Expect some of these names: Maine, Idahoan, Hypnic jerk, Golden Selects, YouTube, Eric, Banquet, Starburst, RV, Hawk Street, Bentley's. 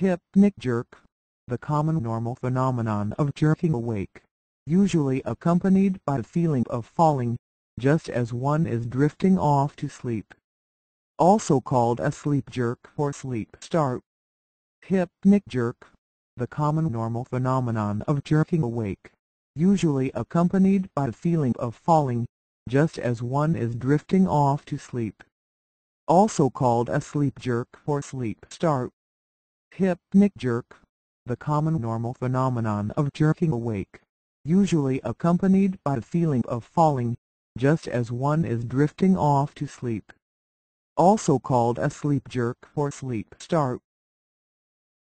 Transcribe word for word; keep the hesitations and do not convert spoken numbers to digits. Hypnic jerk, the common normal phenomenon of jerking awake, usually accompanied by a feeling of falling, just as one is drifting off to sleep. Also called a sleep jerk or sleep start. Hypnic jerk, the common normal phenomenon of jerking awake, usually accompanied by a feeling of falling, just as one is drifting off to sleep. Also called a sleep jerk or sleep start. Hypnic jerk, the common normal phenomenon of jerking awake, usually accompanied by a feeling of falling, just as one is drifting off to sleep. Also called a sleep jerk or sleep start.